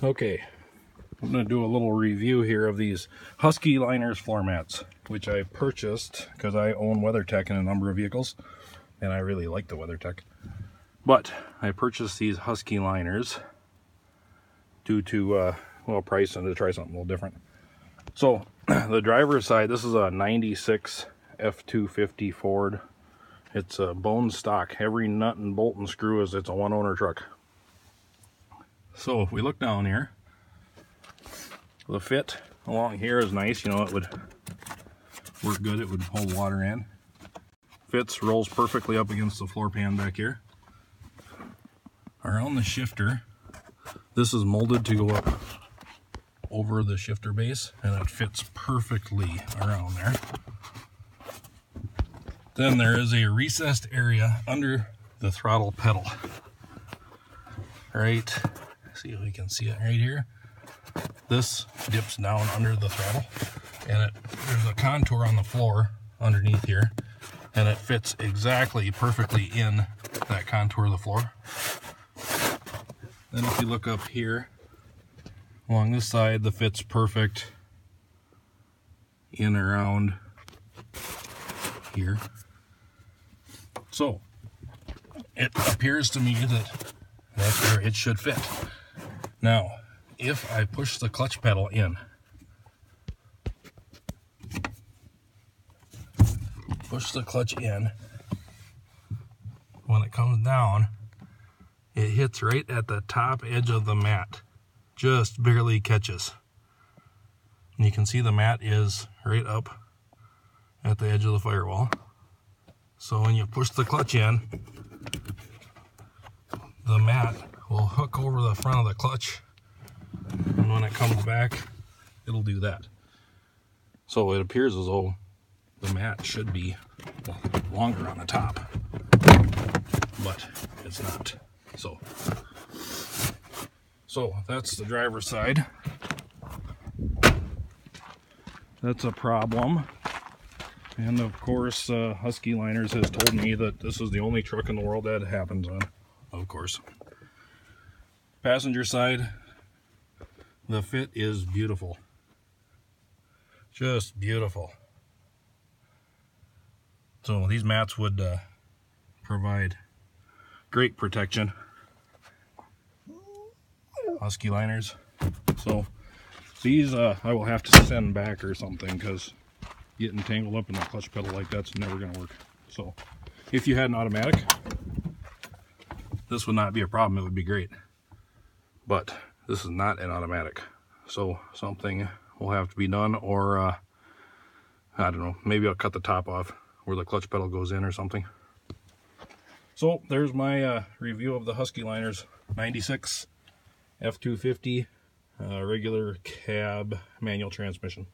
Okay, I'm going to do a little review here of these Husky Liners floor mats, which I purchased because I own WeatherTech in a number of vehicles, and I really like the WeatherTech. But I purchased these Husky Liners due to, well, price and to try something a little different. So, the driver's side, this is a 96 F250 Ford. It's a bone stock. Every nut and bolt and screw is, it's a one-owner truck. So, if we look down here, the fit along here is nice. You know, it would work good. It would hold water in. Fits, rolls perfectly up against the floor pan back here. Around the shifter, this is molded to go up over the shifter base, and it fits perfectly around there. Then there is a recessed area under the throttle pedal. Right, see if we can see it right here. This dips down under the throttle, and there's a contour on the floor underneath here, and it fits exactly perfectly in that contour of the floor. Then if you look up here, along this side, the fit's perfect in around here. So, it appears to me that that's where it should fit. Now, if I push the clutch pedal in, when it comes down, it hits right at the top edge of the mat. Just barely catches. And you can see the mat is right up at the edge of the firewall. So when you push the clutch in, the mat will hook over the front of the clutch, and when it comes back, it'll do that. So it appears as though the mat should be longer on the top, but it's not. So that's the driver's side. That's a problem. And of course, Husky Liners has told me that this is the only truck in the world that happens on, of course. Passenger side, the fit is beautiful. Just beautiful. So these mats would provide great protection. Husky Liners. So these I will have to send back or something, because getting tangled up in a clutch pedal like that's never going to work. So if you had an automatic, this would not be a problem. It would be great. But this is not an automatic. So something will have to be done, or I don't know, maybe I'll cut the top off where the clutch pedal goes in or something. So there's my review of the Husky Liners 96 F250 regular cab manual transmission.